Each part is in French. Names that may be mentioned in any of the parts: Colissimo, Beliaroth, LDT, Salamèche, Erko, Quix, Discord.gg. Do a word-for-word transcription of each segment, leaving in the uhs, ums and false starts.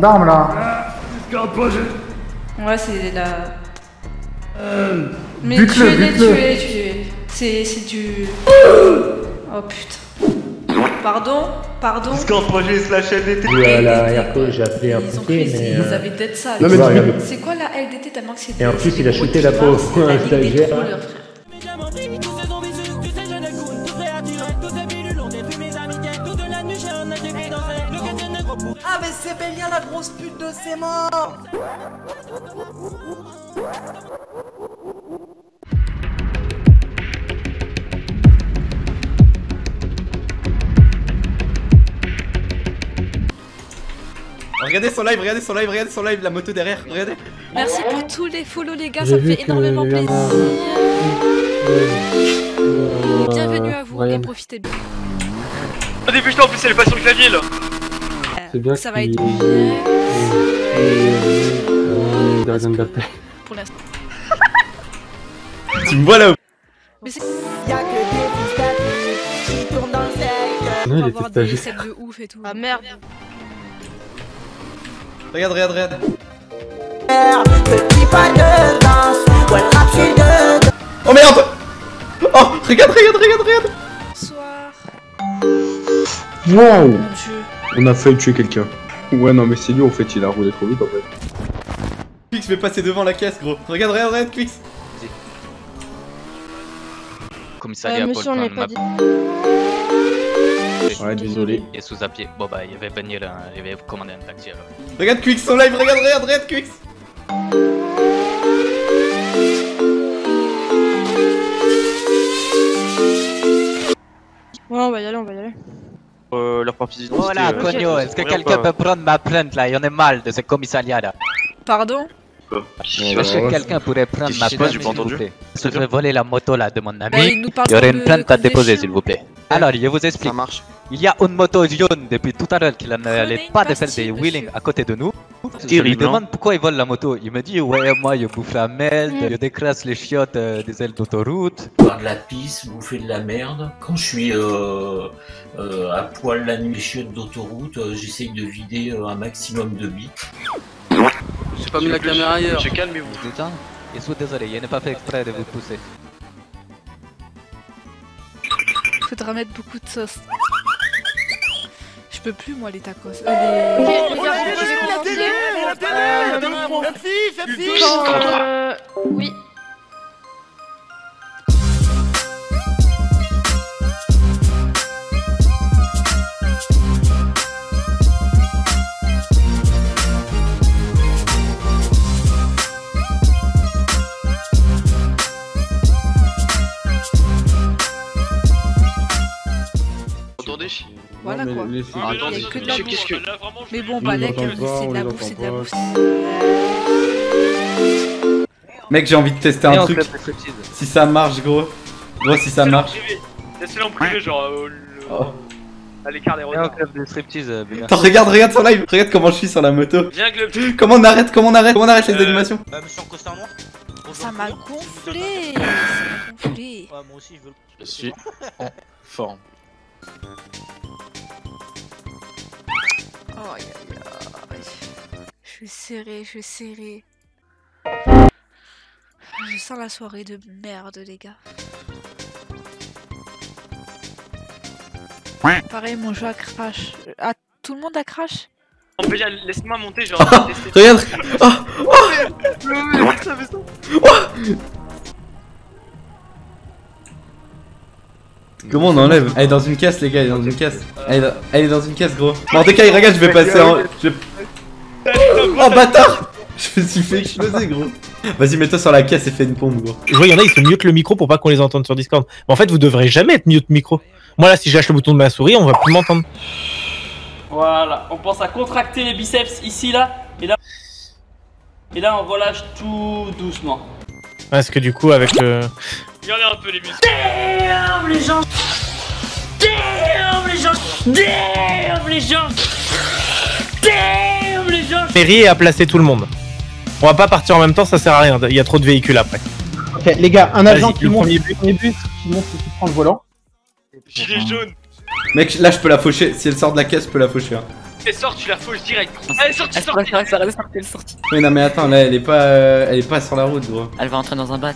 D'armes là. Ouais, c'est la. Euh... Mais bute tuez, le, bute les, le. tuez, tuez. C'est, c'est du. Oh putain. Pardon, pardon. Discord.gg slash L D T. Voilà, Erko, j'ai appelé un peu. Mais ils euh... avaient peut-être ça. Non, mais c'est quoi la L D T? T'as manqué. Et en plus, il a shooté la peau. Un stagiaire. Ah mais c'est bien la grosse pute de ses morts. Regardez son live, regardez son live, regardez son live, la moto derrière, regardez. Merci pour tous les follow les gars, ça me fait énormément plaisir. Bienvenue à vous et profitez bien. Au début je t'en plus c'est le pas sur le clavier là. Bien ça va être bien. Euh, Dragon Battle. Pour l'instant. Tu me vois là-haut. Mais c'est. Y'a que des qui tournent dans le sec. On va avoir des sets de ouf et tout. Ah merde. Regarde, regarde, regarde. Petit pas de danse. Ouais, rap, je suis dedans. Oh merde. Oh, regarde, regarde, regarde, regarde. Bonsoir. Wow. Mon dieu. On a failli tuer quelqu'un. Ouais non mais c'est lui en fait, il a roulé trop vite en fait. Quix fait passer devant la caisse gros. Regarde, regarde, regarde Quix. Commissariat Paul Pan, ma... Ouais désolé. Et sous à pied. Bon bah il avait panier là, il avait commandé un taxi alors. Regarde Quix en live, regarde, regarde, regarde Quix. Ouais on va y aller, on va y aller. Euh, leur papier d'identité. Voilà, euh, Cogno, est-ce que quelqu'un peut prendre ma plainte là? Il y en a mal de ce commissariat là. Pardon? Est-ce que quelqu'un pourrait prendre ma plainte s'il vous plaît? Je vais voler la moto là de mon ami. Il y aurait une plainte à déposer s'il vous plaît. Alors, je vous explique. Ça marche. Il y a une moto jaune depuis tout à l'heure qui n'allait pas de celle des Wheeling à côté de nous. Je lui demande pourquoi il vole la moto. Il me dit ouais, moi je bouffe la merde, je décrasse les chiottes des ailes d'autoroute. Boire de la pisse, bouffer de la merde. Quand je suis euh, euh, à poil la nuit, les chiottes d'autoroute, euh, j'essaye de vider euh, un maximum de bites. J'ai pas mis la caméra ailleurs. Calmez-vous. Je suis désolé, je n'ai pas fait exprès de vous pousser. Faudra mettre beaucoup de sauce. Je peux plus moi les tacos. Euh, les... Okay, les gars, je vais commencer. Euh, oui. Entendez? Voilà quoi. Attendez, qu'est-ce que. Mais bon, bah, mec, c'est de la bouffe, c'est de la bouffe. Mec, j'ai envie de tester un truc. Si ça marche, gros. Gros, si ça marche. Laissez-le en privé, genre. À l'écart des regards. Attends, regarde, regarde sur live. Regarde comment je suis sur la moto. Viens, Club. Comment on arrête, comment on arrête, comment on arrête les animations? Bah, monsieur en costard noir. Ça m'a gonflé. Ça m'a gonflé. Ouais, moi aussi, je veux. Je suis en forme. Oh, yeah, yeah. Je suis serré, je suis serré. Je sens la soirée de merde, les gars. Pareil, mon jeu a crash. Ah, tout le monde a crash? Laisse-moi monter, genre. Regarde! Oh, oh, oh. Comment on enlève? Elle est dans une caisse les gars, elle est dans une caisse. Elle est dans, elle est dans une caisse gros. Bon, en tout cas, regarde, je vais passer en... Je... Oh bâtard! Je me suis fait exploser gros. Vas-y, mets-toi sur la caisse et fais une pompe gros. Je vois, y'en a, ils sont mieux que le micro pour pas qu'on les entende sur Discord. Mais en fait, vous devrez jamais être mieux que le micro. Moi là, si j'lâche le bouton de ma souris, on va plus m'entendre. Voilà, on pense à contracter les biceps ici, là, et là. Et là, on relâche tout doucement. Parce que du coup, avec le... Regardez un peu les muscles. Damn les gens. Damn les gens. Damn les gens. Damn les gens. Ferry a placé tout le monde. On va pas partir en même temps, ça sert à rien. Il y a trop de véhicules après. Ok les gars, un agent qui monte, qui monte, qui prend le volant. Gilet jaune. Mec, là je peux la faucher. Si elle sort de la caisse, je peux la faucher. Hein. C'est sorti, tu la fausse direct. Allez, sorti, sorti. Elle est sortie. Oui, non, mais attends, là, elle est pas, euh, elle est pas sur la route, gros. Elle va entrer dans un bat.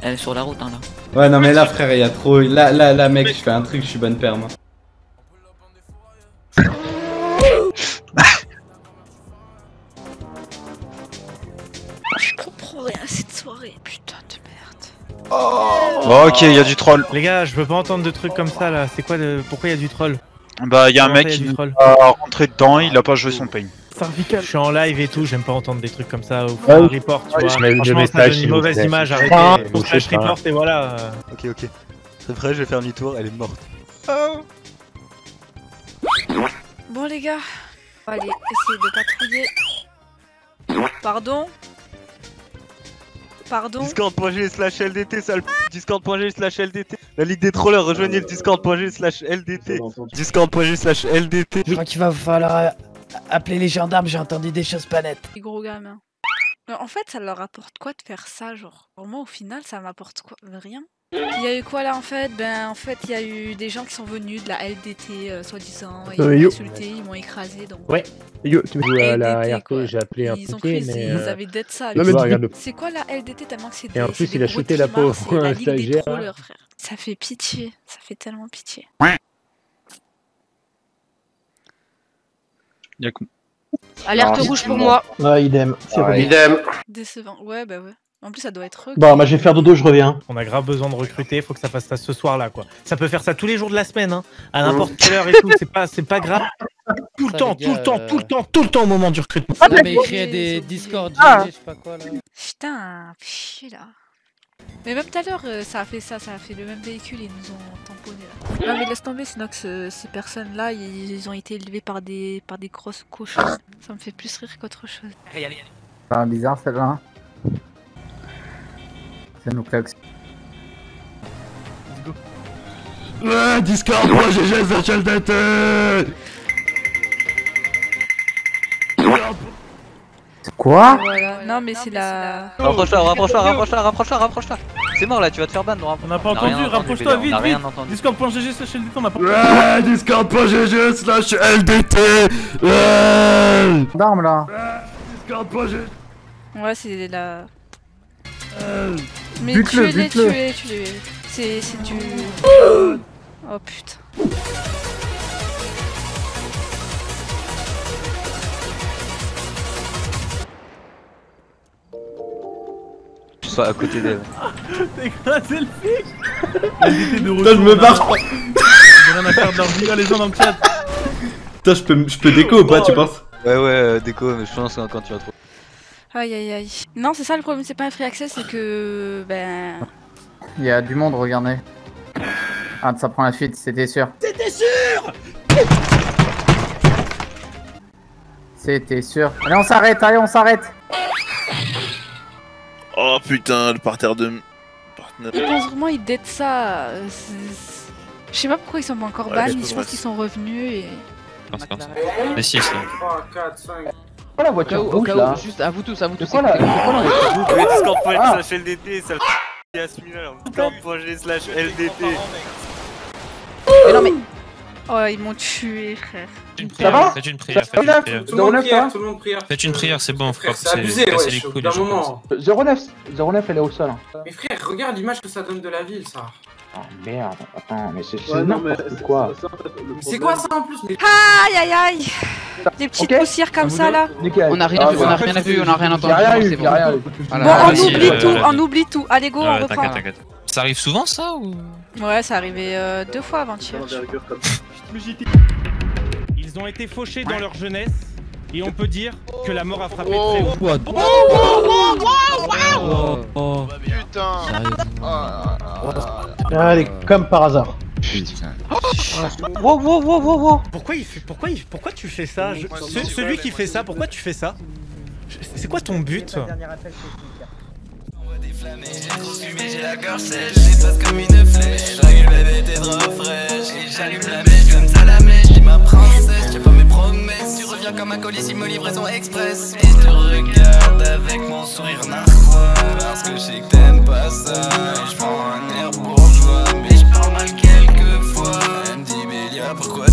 Elle est sur la route, hein, là. Ouais, non, mais là, frère, il y a trop. Là, là, là, mec, mais... je fais un truc, je suis bonne paire, moi. Je comprends rien à cette soirée, putain de merde. Oh, oh ok, il y a du troll. Les gars, je peux pas entendre de trucs comme ça là. C'est quoi de... Pourquoi il y a du troll? Bah, il y a un mec qui est rentré dedans, il a pas joué son peigne. Je suis en live et tout, j'aime pas entendre des trucs comme ça. Au fond, oh, report, tu ouais, vois. Je franchement, ça donne une mauvaise image. Arrêtez. Ah, on slash report et voilà. Ok, ok. C'est vrai, je vais faire demi-tour, elle est morte. Oh. Bon, les gars, on va aller essayer de patrouiller. Pardon? Pardon. Discord.gg slash L D T, sale p***. Discord.gg slash L D T. La ligue des trollers, rejoignez le Discord.gg slash L D T. Discord.gg slash L D T. Je crois qu'il va falloir appeler les gendarmes, j'ai entendu des choses pas nettes. Les gros gamins. En fait, ça leur apporte quoi de faire ça, genre? Pour moi, au final, ça m'apporte quoi? Rien. Il y a eu quoi là en fait? Ben en fait, il y a eu des gens qui sont venus de la L D T, euh, soi-disant, ils euh, m'ont insulté, ils m'ont écrasé donc... Ouais, yo, tu me joues à la R P, j'ai appelé un ils ont cru, mais... Ils avaient d'être ça, non, mais vois, regarde. C'est quoi la L D T tellement que c'est... Et en plus, il a shooté la peau, c'est la ligue des trollers, frère. Ça fait pitié, ça fait tellement pitié. Alerte rouge pour moi. Ouais, idem, c'est vrai. Idem. Décevant, ouais bah ouais. En plus, ça doit être eux. Bon, bah, je vais faire dodo, je reviens. On a grave besoin de recruter, faut que ça fasse ça ce soir là, quoi. Ça peut faire ça tous les jours de la semaine, hein, à n'importe quelle heure et tout, c'est pas, c'est pas grave. Tout le temps, tout le temps, tout le temps, tout le temps au moment du recrutement. Non, mais il crée des Discord, je sais pas quoi là. Putain, pfiou là. Mais même tout à l'heure, ça a fait ça, ça a fait le même véhicule, ils nous ont tamponné là. Non, mais laisse tomber, sinon que ce, ces personnes là, ils, ils ont été élevés par des, par des grosses couches. Ça me fait plus rire qu'autre chose. Allez, allez, allez. C'est bizarre celle-là, hein. Ça nous claque. Let's go. Ouais, Discord, moi G G, Virtual Data. Quoi? Voilà. Non mais c'est la... Rapproche-la, rapproche-la, rapproche-la, rapproche-la, rapproche-la. C'est mort là, tu vas te faire ban, non? On n'a pas entendu, rapproche-toi vite, vite. Discord.gg slash L D T, on n'a pas entendu. Ouais, Discord.gg slash L D T. Ouais. D'armes là. Discord.gg. Ouais, c'est la... Euh... Mais tu les tu les tu les c'est c'est du... Oh putain. Tu sois à côté d'elle. T'es écrasé le flic. Putain je me barre. J'ai rien à faire d'envier les gens dans le chat. Putain je peux je peux déco ou pas tu penses? Ouais ouais déco mais je pense quand tu vas trop. Aïe aïe aïe. Non c'est ça le problème, c'est pas un free access, c'est que... Ben... Il y a du monde, regardez. Ah ça prend la fuite, c'était sûr. C'était sûr. C'était sûr. Allez on s'arrête, allez on s'arrête. Oh putain, le parterre de... Partenaire. Je pense vraiment ils datent ça. Je sais pas pourquoi ils sont pas encore ouais, ban, mais je pense qu'ils sont revenus et... Mais si, c'est... trois, quatre, cinq... Quoi la voiture rouge là? Juste à vous tous, à vous tous. C'est quoi la Discord.gg slash L D T, ça le à Spinner. Discord.gg slash L D T. Mais non mais... Oh ils m'ont tué frère. Faites une prière, faites une prière. Tout le monde prière. Faites une prière, c'est bon frère. C'est abusé, ouais, d'un moment. zéro neuf, elle est au sol. Mais frère, regarde l'image que ça donne de la ville ça. Oh merde, attends, mais c'est n'importe quoi. C'est quoi ça en plus? Aïe aïe aïe. Des petites poussières comme ça là. On a rien vu, on a rien entendu. Bon, on oublie tout, on oublie tout. Allez go, on reprend. Ça arrive souvent ça ou? Ouais, ça arrivait euh, deux fois avant-hier. Ils ont été fauchés dans leur jeunesse et on peut dire que la mort a frappé très haut. Oh, oh, oh, oh, oh, oh. Putain. Allez, comme par hasard. Putain. Wow, wow, wow, wow, wow. Pourquoi il fait, pourquoi il, pourquoi tu fais ça? Je, ce, celui qui fait ça, pourquoi tu fais ça? C'est quoi ton but? J'ai la gorge sèche, j'efface comme une flèche. J'allume la bête et trop fraîche. J'allume la mèche comme Salamèche. J'ai ma princesse, j'ai pas mes promesses. Tu reviens comme un colissimo livraison express. Et je te regarde avec mon sourire narquois. Parce que je sais que t'aimes pas ça. Je prends un air bourgeois, mais je parle mal quelquefois. Elle me dit Beliaroth. pourquoi